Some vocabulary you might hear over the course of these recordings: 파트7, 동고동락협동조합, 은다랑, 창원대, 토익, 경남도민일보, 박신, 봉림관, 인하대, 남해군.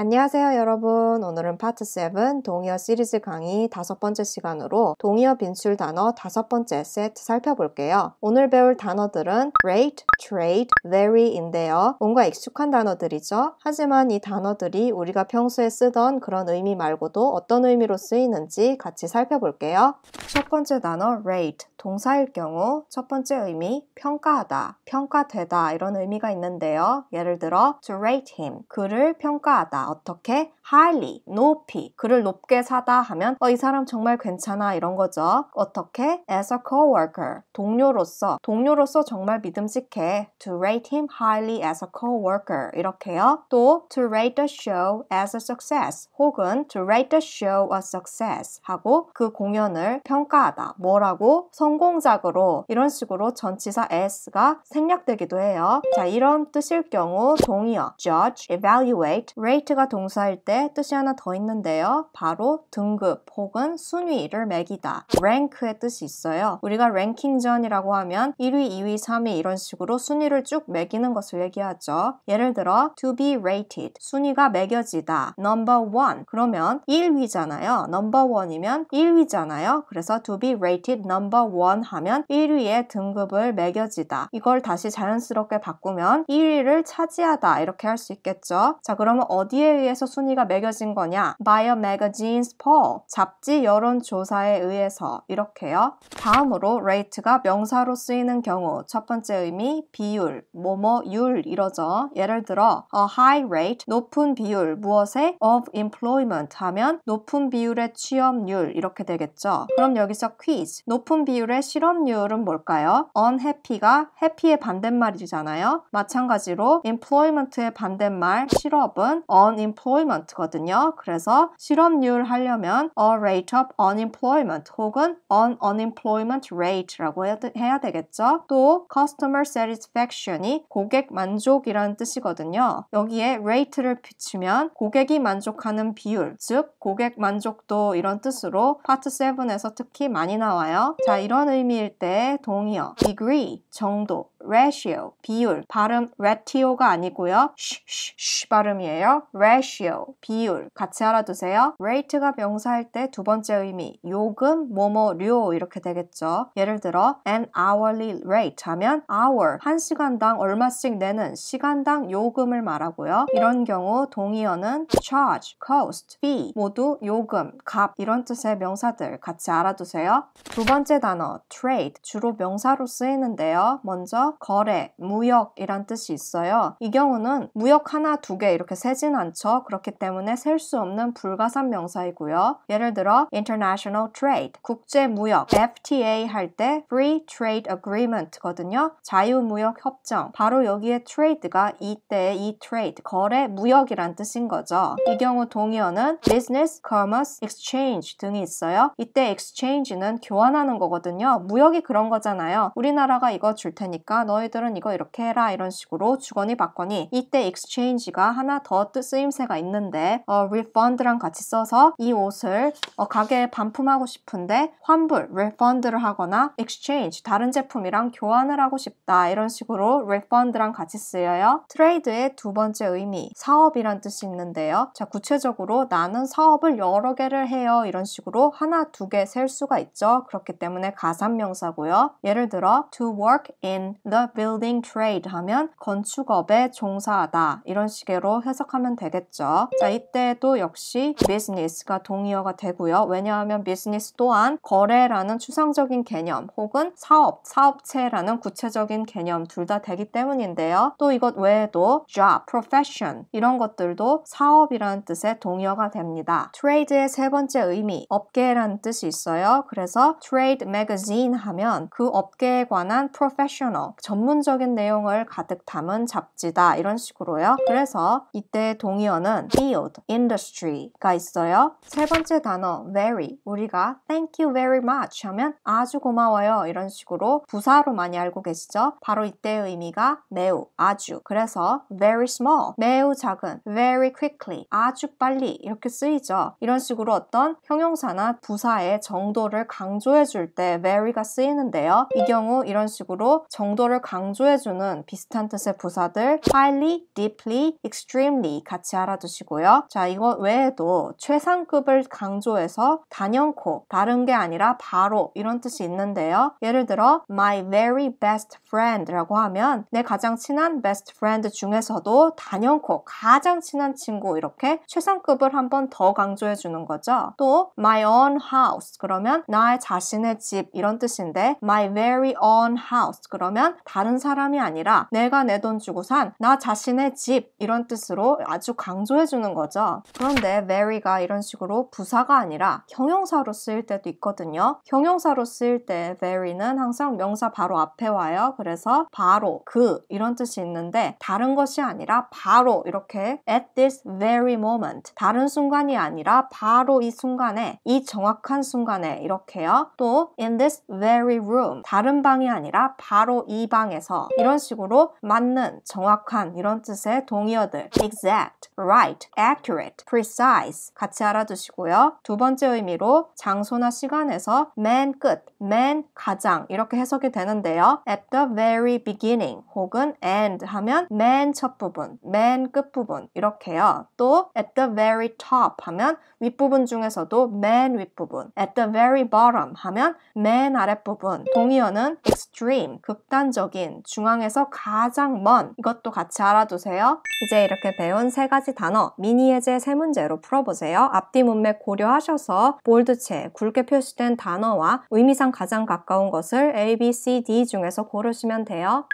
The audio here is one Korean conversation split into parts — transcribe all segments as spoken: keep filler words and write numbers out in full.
안녕하세요 여러분, 오늘은 파트 칠 동의어 시리즈 강의 다섯 번째 시간으로 동의어 빈출 단어 다섯 번째 세트 살펴볼게요. 오늘 배울 단어들은 rate, trade, vary인데요. 뭔가 익숙한 단어들이죠. 하지만 이 단어들이 우리가 평소에 쓰던 그런 의미 말고도 어떤 의미로 쓰이는지 같이 살펴볼게요. 첫 번째 단어 rate, 동사일 경우 첫 번째 의미 평가하다, 평가되다 이런 의미가 있는데요. 예를 들어 to rate him, 그를 평가하다. 어떻게? highly, 높이. 그를 높게 사다 하면 어, 이 사람 정말 괜찮아 이런 거죠. 어떻게? as a coworker, 동료로서, 동료로서 정말 믿음직해. to rate him highly as a coworker 이렇게요. 또 to rate the show as a success 혹은 to rate the show a success 하고 그 공연을 평가하다, 뭐라고? 성공작으로. 이런 식으로 전치사 s가 생략되기도 해요. 자, 이런 뜻일 경우 동의어 judge, evaluate, rate가 동사일 때 뜻이 하나 더 있는데요. 바로 등급 혹은 순위를 매기다, rank의 뜻이 있어요. 우리가 랭킹전이라고 하면 일 위, 이 위, 삼 위 이런 식으로 순위를 쭉 매기는 것을 얘기하죠. 예를 들어 to be rated, 순위가 매겨지다, 넘버 원 그러면 일 위잖아요. 넘버 원이면 일 위잖아요. 그래서 to be rated 넘버 원 하면 일 위의 등급을 매겨지다. 이걸 다시 자연스럽게 바꾸면 일 위를 차지하다 이렇게 할 수 있겠죠. 자, 그러면 어디에 의해서 순위가 매겨진 거냐? by a magazine's poll, 잡지 여론조사에 의해서 이렇게요. 다음으로 rate가 명사로 쓰이는 경우 첫 번째 의미 비율, 뭐뭐율 이러죠. 예를 들어 a high rate, 높은 비율 무엇에? of employment 하면 높은 비율의 취업률 이렇게 되겠죠. 그럼 여기서 퀴즈, 높은 높은 비율의 실업률은 뭘까요? unhappy가 happy의 반대말이잖아요. 마찬가지로 employment의 반대말 실업은 unemployment거든요. 그래서 실업률 하려면 a rate of unemployment 혹은 an unemployment rate라고 해야 되겠죠. 또 customer satisfaction이 고객 만족이라는 뜻이거든요. 여기에 rate를 비추면 고객이 만족하는 비율, 즉 고객 만족도 이런 뜻으로 파트 칠에서 특히 많이 나와요. 자, 이런 의미일 때 동의어 degree, 정도, ratio, 비율. 발음 ratio가 아니고요, 쉿쉿쉿 발음이에요. ratio, 비율. 같이 알아두세요. rate가 명사일 때 두 번째 의미 요금, 뭐뭐료 이렇게 되겠죠. 예를 들어 an hourly rate 하면 hour, 한 시간당 얼마씩 내는 시간당 요금을 말하고요. 이런 경우 동의어는 charge, cost, fee 모두 요금, 값 이런 뜻의 명사들 같이 알아두세요. 두 번째 단어 trade, 주로 명사로 쓰이는데요. 먼저 거래, 무역이란 뜻이 있어요. 이 경우는 무역 하나, 두 개 이렇게 세진 않죠. 그렇기 때문에 셀 수 없는 불가산 명사이고요. 예를 들어 international trade, 국제무역, 에프 티 에이 할 때 free trade agreement거든요. 자유무역협정. 바로 여기에 trade가 이때의 이 trade, 거래, 무역이란 뜻인 거죠. 이 경우 동의어는 business, commerce, exchange 등이 있어요. 이때 exchange는 교환하는 거거든요. 무역이 그런 거잖아요. 우리나라가 이거 줄 테니까 너희들은 이거 이렇게 해라 이런 식으로 주거니 받거니. 이때 exchange가 하나 더 쓰임새가 있는데 어, refund랑 같이 써서 이 옷을 어, 가게에 반품하고 싶은데 환불, refund를 하거나 exchange, 다른 제품이랑 교환을 하고 싶다 이런 식으로 refund랑 같이 쓰여요. trade의 두 번째 의미 사업이란 뜻이 있는데요. 자, 구체적으로 나는 사업을 여러 개를 해요 이런 식으로 하나, 두 개 셀 수가 있죠. 그렇기 때문에 가산명사고요. 예를 들어 to work in the building trade 하면 건축업에 종사하다 이런 식으로 해석하면 되겠죠. 자, 이때도 역시 business가 동의어가 되고요. 왜냐하면 business 또한 거래라는 추상적인 개념 혹은 사업, 사업체라는 구체적인 개념 둘 다 되기 때문인데요. 또 이것 외에도 job, profession 이런 것들도 사업이라는 뜻의 동의어가 됩니다. trade의 세 번째 의미 업계라는 뜻이 있어요. 그래서 트레이드 매거진 하면 그 업계에 관한 프로페셔널, 전문적인 내용을 가득 담은 잡지다 이런 식으로요. 그래서 이때 동의어는 field, industry가 있어요. 세 번째 단어 very, 우리가 thank you very much 하면 아주 고마워요 이런 식으로 부사로 많이 알고 계시죠. 바로 이때의 의미가 매우, 아주. 그래서 very small, 매우 작은, very quickly, 아주 빨리 이렇게 쓰이죠. 이런 식으로 어떤 형용사나 부사의 정도를 강조 강조해줄 때 very가 쓰이는데요. 이 경우 이런 식으로 정도를 용어를 강조해주는 비슷한 뜻의 부사들 highly, deeply, extremely 같이 알아두시고요. 자, 이거 외에도 최상급을 강조해서 단연코, 다른 게 아니라 바로 이런 뜻이 있는데요. 예를 들어 my very best friend라고 하면 내 가장 친한 best friend 중에서도 단연코 가장 친한 친구, 이렇게 최상급을 한 번 더 강조해주는 거죠. 또 my own house 그러면 나의 자신의 집 이런 뜻인데 my very own house 그러면 다른 사람이 아니라 내가 내 돈 주고 산 나 자신의 집 이런 뜻으로 아주 강조해주는 거죠. 그런데 very가 이런 식으로 부사가 아니라 형용사로 쓰일 때도 있거든요. 형용사로 쓰일 때 very는 항상 명사 바로 앞에 와요. 그래서 바로, 그 이런 뜻이 있는데 다른 것이 아니라 바로 이렇게 at this very moment 다른 순간이 아니라 바로 이 순간에, 이 정확한 순간에 이렇게요. 또 in this very room 다른 방이 아니라 바로 이 방에서 이런 식으로 맞는, 정확한 이런 뜻의 동의어들 exact, right, accurate, precise 같이 알아두시고요. 두 번째 의미로 장소나 시간에서 맨 끝, 맨 가장 이렇게 해석이 되는데요. at the very beginning 혹은 end 하면 맨 첫 부분, 맨 끝 부분 이렇게요. 또 at the very top 하면 윗부분 중에서도 맨 윗부분, at the very bottom 하면 맨 아랫부분, 동의어는 extreme, 극단적인, 중앙에서 가장 먼, 이것도 같이 알아두세요. 이제 이렇게 배운 세 가지 단어, 미니예제 세 문제로 풀어보세요. 앞뒤 문맥 고려하셔서 볼드체, 굵게 표시된 단어와 의미상 가장 가까운 것을 A, B, C, D 중에서 고르시면 돼요.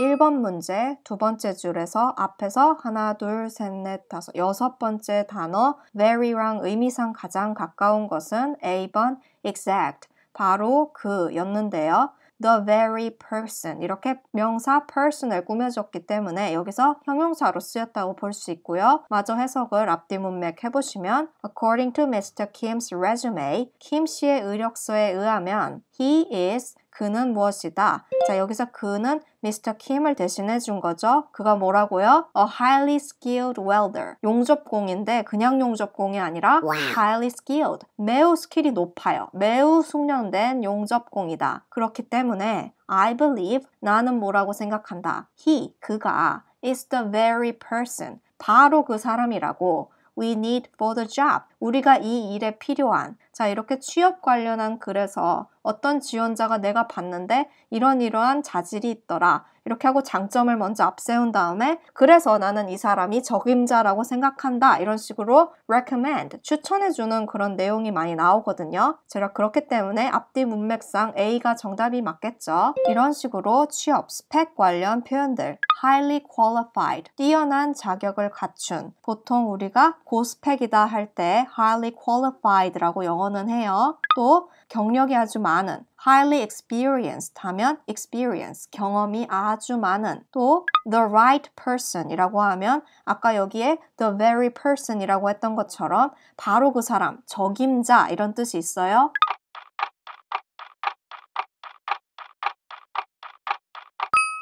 일 번 문제, 두 번째 줄에서 앞에서 하나, 둘, 셋, 넷, 다섯, 여섯 번째 단어 very랑 의미상 가장 가까운 것은 에이 번 exact, 바로 그 였는데요. the very person 이렇게 명사 person을 꾸며줬기 때문에 여기서 형용사로 쓰였다고 볼 수 있고요. 마저 해석을 앞뒤 문맥 해보시면 According to 미스터 Kim's resume, Kim 씨의 의력서에 의하면 He is, 그는 무엇이다. 자, 여기서 그는 미스터 Kim을 대신해 준 거죠. 그가 뭐라고요? A highly skilled welder. 용접공인데 그냥 용접공이 아니라 highly skilled. 매우 스킬이 높아요. 매우 숙련된 용접공이다. 그렇기 때문에 I believe, 나는 뭐라고 생각한다. He, 그가 is the very person. 바로 그 사람이라고. We need for the job. 우리가 이 일에 필요한. 자, 이렇게 취업 관련한 글에서 어떤 지원자가 내가 봤는데 이런 이러한 자질이 있더라. 이렇게 하고 장점을 먼저 앞세운 다음에 그래서 나는 이 사람이 적임자라고 생각한다. 이런 식으로 recommend, 추천해주는 그런 내용이 많이 나오거든요. 제가 그렇기 때문에 앞뒤 문맥상 A가 정답이 맞겠죠. 이런 식으로 취업, 스펙 관련 표현들 highly qualified, 뛰어난 자격을 갖춘, 보통 우리가 고스펙이다 할 때 highly qualified라고 영어는 해요. 또 경력이 아주 많은 highly experienced 하면 experience, 경험이 아주 많은. 또 the right person 이라고 하면 아까 여기에 the very person 이라고 했던 것처럼 바로 그 사람, 적임자 이런 뜻이 있어요.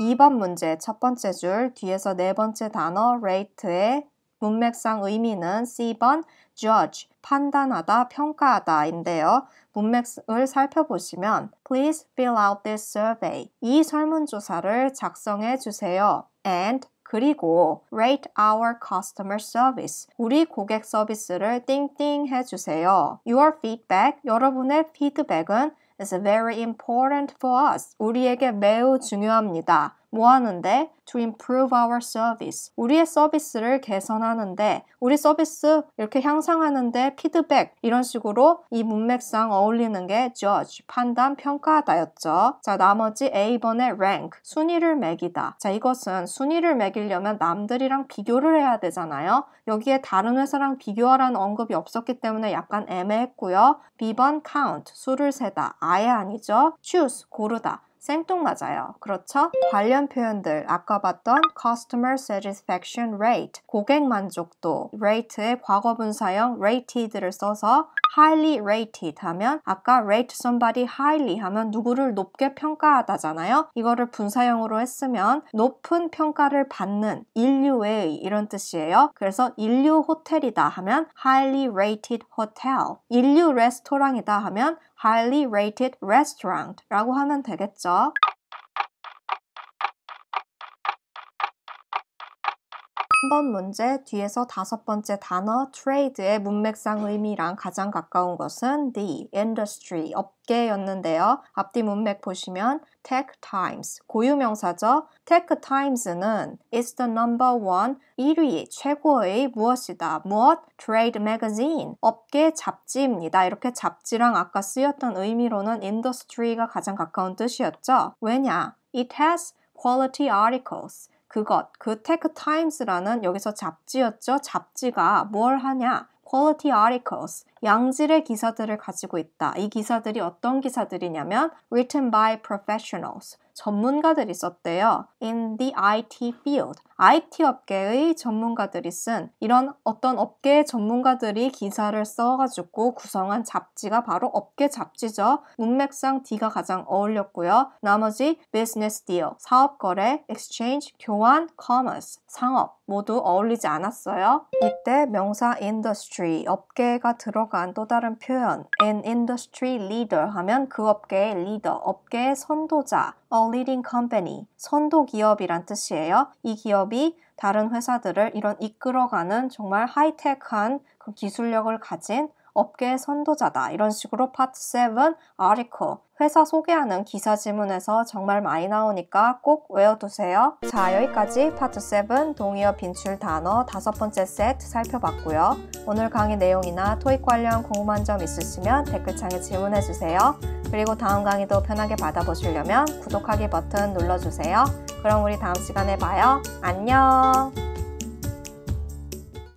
이 번 문제 첫 번째 줄 뒤에서 네 번째 단어 rate의 문맥상 의미는 씨 번 judge, 판단하다, 평가하다 인데요. 문맥을 살펴보시면 Please fill out this survey. 이 설문조사를 작성해 주세요. And 그리고 rate our customer service. 우리 고객 서비스를 띵띵 해주세요. Your feedback, 여러분의 피드백은 is very important for us. 우리에게 매우 중요합니다. 뭐 하는데? To improve our service. 우리의 서비스를 개선하는데, 우리 서비스 이렇게 향상하는데 피드백 이런 식으로 이 문맥상 어울리는 게 judge, 판단, 평가하다였죠. 자, 나머지 에이 번의 rank, 순위를 매기다. 자, 이것은 순위를 매기려면 남들이랑 비교를 해야 되잖아요. 여기에 다른 회사랑 비교하라는 언급이 없었기 때문에 약간 애매했고요. 비 번 count, 수를 세다. 아예 아니죠. choose, 고르다. 생뚱맞아요. 그렇죠? 관련 표현들 아까 봤던 Customer Satisfaction Rate, 고객 만족도, rate의 과거분사형 rated를 써서 highly rated 하면 아까 rate somebody highly 하면 누구를 높게 평가하다잖아요. 이거를 분사형으로 했으면 높은 평가를 받는 인류의 이런 뜻이에요. 그래서 인류 호텔이다 하면 highly rated hotel, 인류 레스토랑이다 하면 highly rated restaurant 라고 하면 되겠죠. 삼 번 문제, 뒤에서 다섯 번째 단어 trade의 문맥상 의미랑 가장 가까운 것은 the industry, 업계였는데요. 앞뒤 문맥 보시면 tech times, 고유명사죠. tech times는 is the number one, 일 위, 최고의 무엇이다. 무엇? trade magazine, 업계 잡지입니다. 이렇게 잡지랑 아까 쓰였던 의미로는 industry가 가장 가까운 뜻이었죠. 왜냐? it has quality articles. 그것, 그 테크 타임스라는 여기서 잡지였죠. 잡지가 뭘 하냐? quality articles, 양질의 기사들을 가지고 있다. 이 기사들이 어떤 기사들이냐면 written by professionals, 전문가들이 썼대요. in the 아이티 field, 아이티 업계의 전문가들이 쓴 이런 어떤 업계의 전문가들이 기사를 써가지고 구성한 잡지가 바로 업계 잡지죠. 문맥상 D가 가장 어울렸고요. 나머지 business deal, 사업 거래, exchange, 교환, commerce, 상업 모두 어울리지 않았어요. 이때 명사 industry, 업계가 들어간 또 다른 표현 an industry leader 하면 그 업계의 리더, 업계의 선도자, a leading company, 선도 기업이란 뜻이에요. 이 기업이 다른 회사들을 이런 이끌어가는 정말 하이테크한 그 기술력을 가진 업계의 선도자다. 이런 식으로 파트 칠 article, 회사 소개하는 기사 지문에서 정말 많이 나오니까 꼭 외워두세요. 자, 여기까지 파트 칠 동의어 빈출 단어 다섯 번째 세트 살펴봤고요. 오늘 강의 내용이나 토익 관련 궁금한 점 있으시면 댓글창에 질문해주세요. 그리고 다음 강의도 편하게 받아보시려면 구독하기 버튼 눌러주세요. 그럼 우리 다음 시간에 봐요. 안녕!